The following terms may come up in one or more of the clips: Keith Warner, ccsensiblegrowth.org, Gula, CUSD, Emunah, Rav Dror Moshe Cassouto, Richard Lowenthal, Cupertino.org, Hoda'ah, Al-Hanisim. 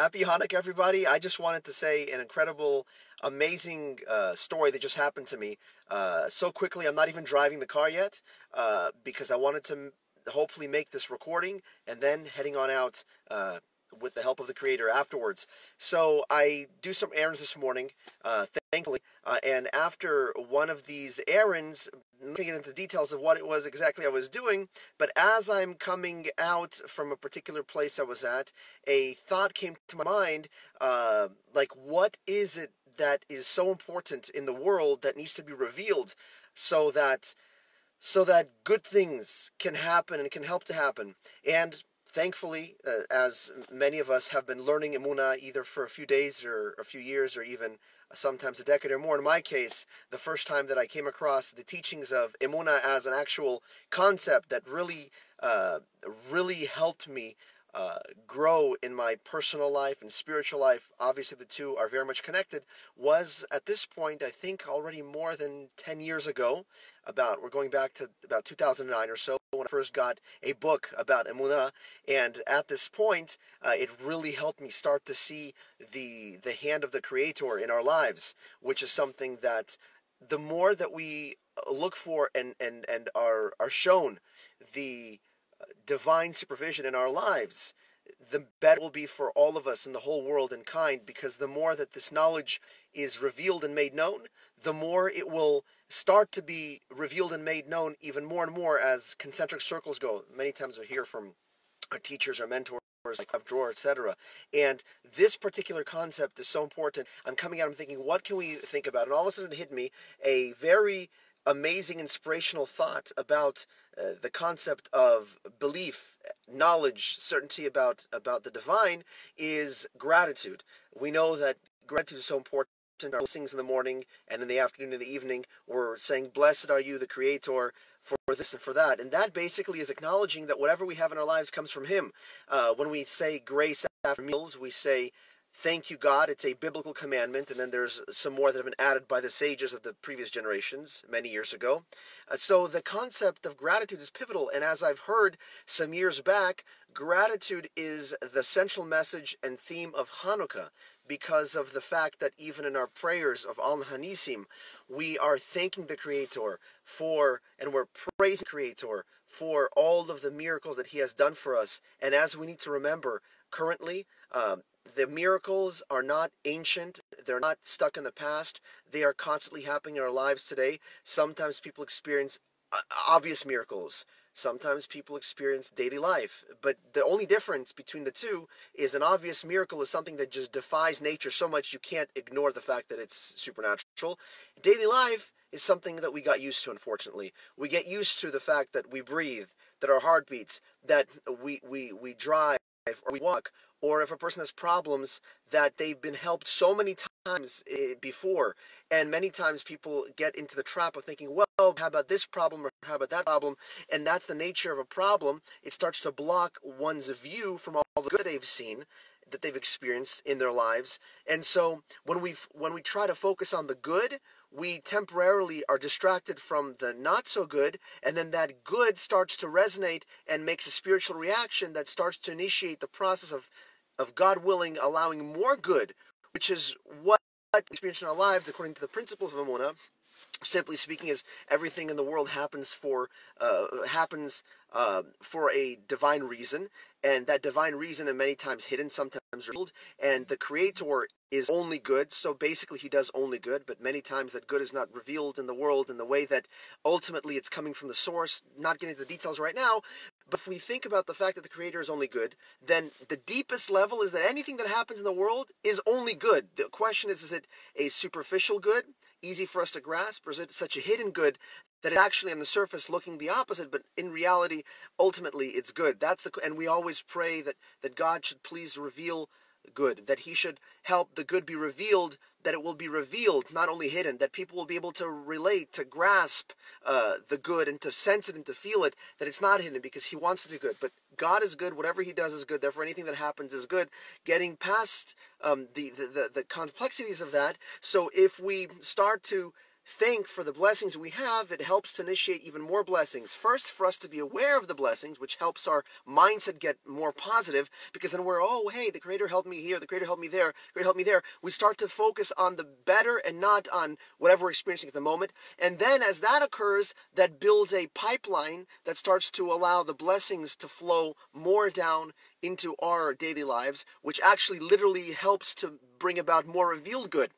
Happy Hanukkah, everybody. I just wanted to say an incredible, amazing story that just happened to me so quickly. I'm not even driving the car yet because I wanted to hopefully make this recording and then heading on out with the help of the Creator afterwards. So I do some errands this morning, thankfully, and after one of these errands, not getting into the details of what it was exactly I was doing, but as I'm coming out from a particular place I was at, a thought came to my mind, like, what is it that is so important in the world that needs to be revealed so that good things can happen and can help to happen? And thankfully, as many of us have been learning Emunah either for a few days or a few years or even sometimes a decade or more. In my case, the first time that I came across the teachings of Emunah as an actual concept that really helped me grow in my personal life and spiritual life, obviously the two are very much connected, was at this point, I think, already more than 10 years ago. We're going back to about 2009 or so, when I first got a book about Emunah, and at this point, it really helped me start to see the hand of the Creator in our lives, which is something that the more that we look for and are shown the divine supervision in our lives, the better it will be for all of us in the whole world and kind, because the more that this knowledge is revealed and made known, the more it will start to be revealed and made known even more and more as concentric circles go. Many times we hear from our teachers, our mentors, like Rav Dror, etc. And this particular concept is so important. I'm coming out, I'm thinking, what can we think about? And all of a sudden it hit me, a very amazing inspirational thought about the concept of belief, knowledge, certainty about the divine is gratitude. We know that gratitude is so important. Our blessings in the morning and in the afternoon and the evening, we're saying, blessed are you, the Creator, for this and for that. And that basically is acknowledging that whatever we have in our lives comes from Him. When we say grace after meals, we say, thank you, God. It's a biblical commandment, and then there's some more that have been added by the sages of the previous generations many years ago. So the concept of gratitude is pivotal, and as I've heard some years back, gratitude is the central message and theme of Hanukkah, because of the fact that even in our prayers of Al-Hanisim, we are thanking the Creator for, and we're praising the Creator for all of the miracles that He has done for us. And as we need to remember, currently, the miracles are not ancient, they're not stuck in the past, they are constantly happening in our lives today. Sometimes people experience obvious miracles, sometimes people experience daily life, but the only difference between the two is an obvious miracle is something that just defies nature so much you can't ignore the fact that it's supernatural. Daily life is something that we got used to, unfortunately. We get used to the fact that we breathe, that our heart beats, that we drive or we walk, or if a person has problems, that they've been helped so many times before. And many times people get into the trap of thinking, well, how about this problem or how about that problem? And that's the nature of a problem. It starts to block one's view from all the good they've seen, that they've experienced in their lives. And so when we try to focus on the good, we temporarily are distracted from the not so good, and then that good starts to resonate and makes a spiritual reaction that starts to initiate the process of God willing, allowing more good, which is what we experience in our lives according to the principles of Emunah. Simply speaking, is everything in the world happens for a divine reason, and that divine reason is many times hidden, sometimes revealed, and the Creator is only good, so basically He does only good, but many times that good is not revealed in the world in the way that ultimately it's coming from the source. Not getting into the details right now, but if we think about the fact that the Creator is only good, then the deepest level is that anything that happens in the world is only good. The question is it a superficial good, easy for us to grasp, or is it such a hidden good that it's actually on the surface looking the opposite, but in reality, ultimately, it's good? And we always pray that God should please reveal good, that He should help the good be revealed, that it will be revealed, not only hidden, that people will be able to relate, to grasp the good, and to sense it and to feel it, that it's not hidden because He wants to do good. But God is good, whatever He does is good, therefore anything that happens is good. Getting past the complexities of that, so if we start to thank for the blessings we have, it helps to initiate even more blessings. First, for us to be aware of the blessings, which helps our mindset get more positive, because then we're, oh, hey, the Creator helped me here, the Creator helped me there, the Creator helped me there. We start to focus on the better and not on whatever we're experiencing at the moment. And then as that occurs, that builds a pipeline that starts to allow the blessings to flow more down into our daily lives, which actually literally helps to bring about more revealed good.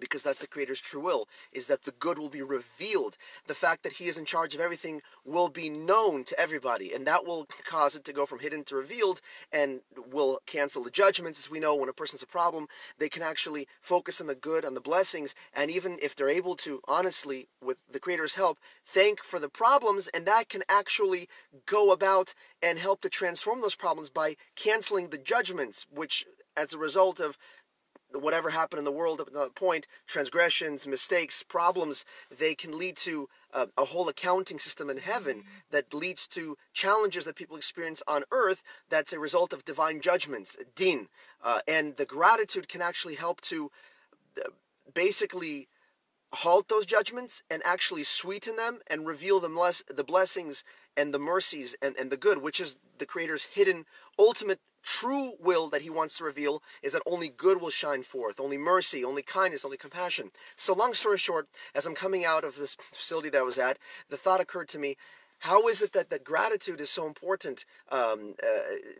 Because that's the Creator's true will, is that the good will be revealed. The fact that He is in charge of everything will be known to everybody, and that will cause it to go from hidden to revealed, and will cancel the judgments. As we know, when a person's a problem, they can actually focus on the good, on the blessings, and even if they're able to, honestly, with the Creator's help, thank for the problems, and that can actually go about and help to transform those problems by canceling the judgments, which, as a result of whatever happened in the world up to that point, transgressions, mistakes, problems, they can lead to a whole accounting system in heaven that leads to challenges that people experience on earth that's a result of divine judgments, din. And the gratitude can actually help to basically halt those judgments and actually sweeten them and reveal them less, the blessings and the mercies and the good, which is the Creator's hidden ultimate true will that He wants to reveal, is that only good will shine forth, only mercy, only kindness, only compassion. So long story short, as I'm coming out of this facility that I was at, the thought occurred to me, how is it that gratitude is so important?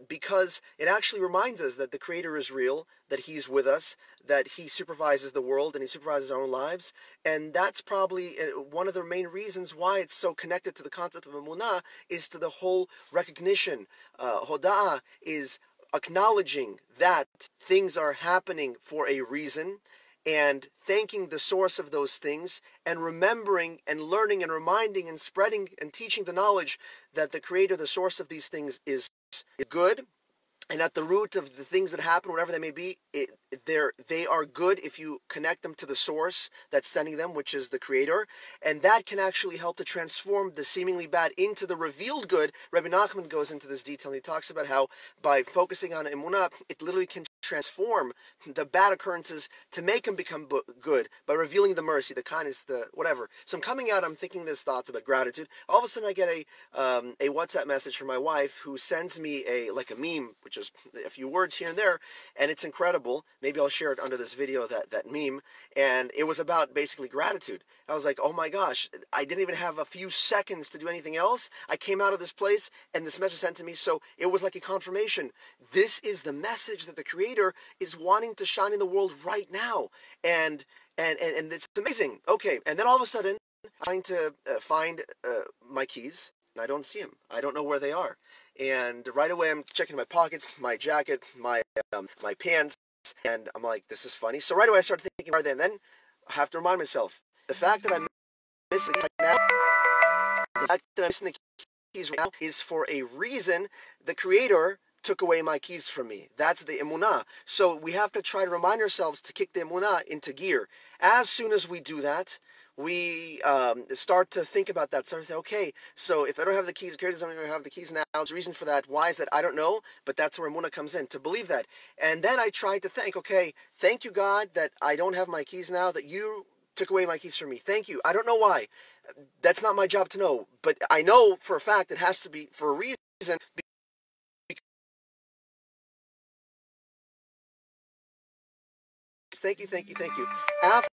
Because it actually reminds us that the Creator is real, that He's with us, that He supervises the world and He supervises our own lives. And that's probably one of the main reasons why it's so connected to the concept of Emunah, is to the whole recognition. Hoda'ah is acknowledging that things are happening for a reason, and thanking the source of those things, and remembering and learning and reminding and spreading and teaching the knowledge that the Creator, the source of these things, is good, and at the root of the things that happen, whatever they may be, they are good if you connect them to the source that's sending them, which is the Creator. And that can actually help to transform the seemingly bad into the revealed good. Rabbi Nachman goes into this detail, and he talks about how by focusing on Emunah, it literally can transform the bad occurrences to make them become good by revealing the mercy, the kindness, the whatever. So I'm coming out, I'm thinking these thoughts about gratitude. All of a sudden I get a WhatsApp message from my wife, who sends me a meme, which is a few words here and there, and it's incredible. Maybe I'll share it under this video, that meme. And it was about basically gratitude. I was like, oh my gosh, I didn't even have a few seconds to do anything else. I came out of this place and this message sent to me, so it was like a confirmation. This is the message that the Creator is wanting to shine in the world right now, and it's amazing. Okay, and then all of a sudden, I'm trying to find my keys, and I don't see them. I don't know where they are, and right away I'm checking my pockets, my jacket, my pants, and I'm like, this is funny. So right away I start thinking, right then I have to remind myself the fact that I'm missing the keys right now. The fact that I'm missing the keys right now is for a reason. The Creator took away my keys from me. That's the Emunah. So we have to try to remind ourselves to kick the Emunah into gear. As soon as we do that, we start to think about that. Start to say, okay, so if I don't have the keys, Creator's not going to have the keys now. There's a reason for that. Why is that? I don't know, but that's where Emunah comes in, to believe that. And then I tried to think, okay, thank you, God, that I don't have my keys now, that you took away my keys from me. Thank you. I don't know why. That's not my job to know, but I know for a fact it has to be for a reason. Thank you, thank you, thank you. After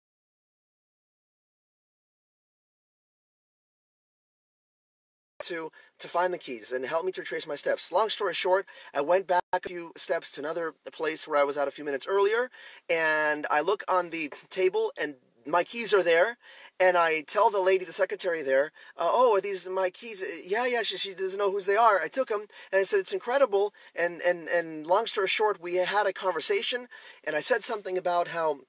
to find the keys and help me to retrace my steps. Long story short, I went back a few steps to another place where I was at a few minutes earlier, and I look on the table and my keys are there, and I tell the lady, the secretary there, oh, are these my keys? Yeah, she doesn't know whose they are. I took them, and I said, it's incredible, and long story short, we had a conversation, and I said something about how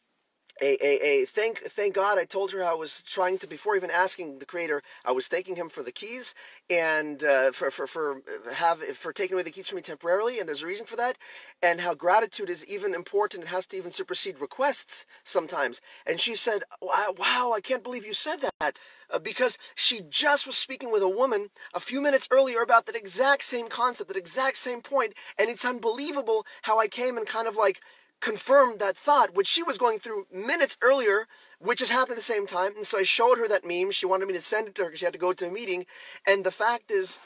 thank God. I told her I was trying to, before even asking the Creator, I was thanking Him for the keys, and for taking away the keys from me temporarily, and there's a reason for that, and how gratitude is even important. It has to even supersede requests sometimes. And she said, wow, I can't believe you said that, because she just was speaking with a woman a few minutes earlier about that exact same concept, that exact same point, and it's unbelievable how I came and kind of like confirmed that thought, which she was going through minutes earlier, which has happened at the same time. And so I showed her that meme. She wanted me to send it to her because she had to go to a meeting. And the fact is,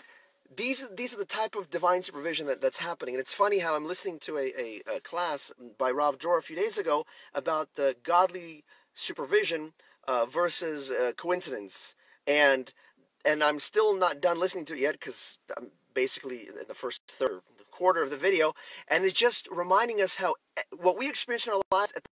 these are the type of divine supervision that's happening. And it's funny how I'm listening to a class by Rav Dror a few days ago about the godly supervision versus coincidence. And I'm still not done listening to it yet because I'm basically in the first third, quarter of the video, and it's just reminding us how what we experience in our lives at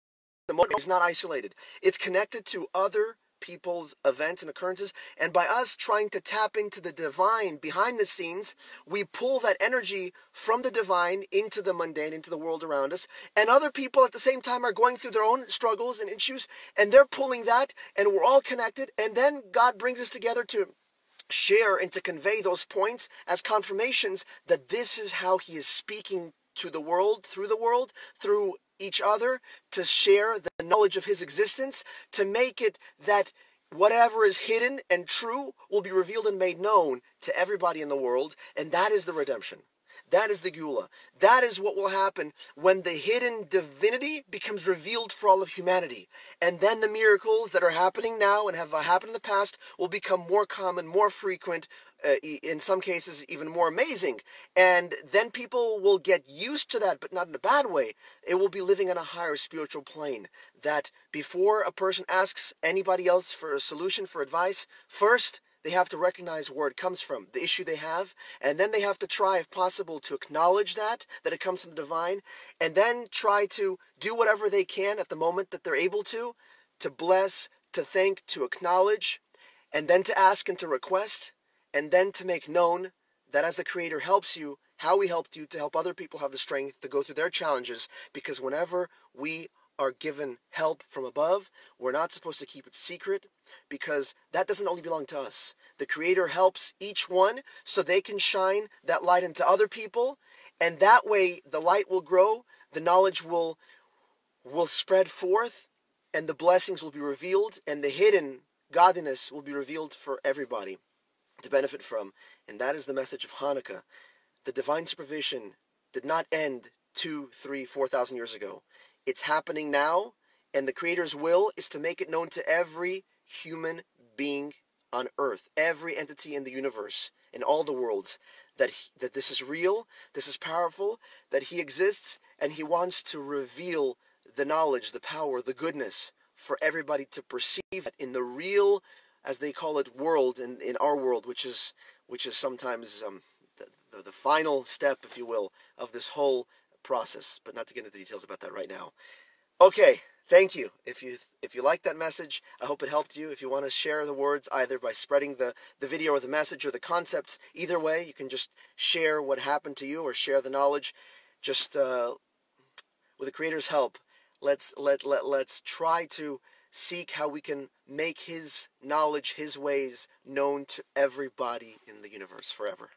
the moment is not isolated. It's connected to other people's events and occurrences, and by us trying to tap into the divine behind the scenes, we pull that energy from the divine into the mundane, into the world around us, and other people at the same time are going through their own struggles and issues, and they're pulling that, and we're all connected, and then God brings us together to share and to convey those points as confirmations that this is how he is speaking to the world, through each other, to share the knowledge of his existence, to make it that whatever is hidden and true will be revealed and made known to everybody in the world. And that is the redemption. That is the Gula. That is what will happen when the hidden divinity becomes revealed for all of humanity. And then the miracles that are happening now and have happened in the past will become more common, more frequent, in some cases even more amazing. And then people will get used to that, but not in a bad way. It will be living on a higher spiritual plane. That before a person asks anybody else for a solution, for advice, first, they have to recognize where it comes from, the issue they have, and then they have to try, if possible, to acknowledge that it comes from the divine, and then try to do whatever they can at the moment that they're able to bless, to thank, to acknowledge, and then to ask and to request, and then to make known that as the Creator helps you, how He helped you, to help other people have the strength to go through their challenges, because whenever we are given help from above, we're not supposed to keep it secret, because that doesn't only belong to us. The Creator helps each one so they can shine that light into other people, and that way the light will grow, the knowledge will spread forth, and the blessings will be revealed, and the hidden godliness will be revealed for everybody to benefit from. And that is the message of Hanukkah. The divine supervision did not end 2, 3, 4,000 years ago. It's happening now, and the Creator's will is to make it known to every human being on earth, every entity in the universe, in all the worlds, that this is real, this is powerful, that He exists, and He wants to reveal the knowledge, the power, the goodness, for everybody to perceive it in the real, as they call it, world, in our world, which is sometimes the final step, if you will, of this whole process, but not to get into the details about that right now. Okay, thank you. If you like that message, I hope it helped you. If you want to share the words, either by spreading the video or the message or the concepts, either way, you can just share what happened to you or share the knowledge. Just with the Creator's help, let's try to seek how we can make His knowledge, His ways known to everybody in the universe forever.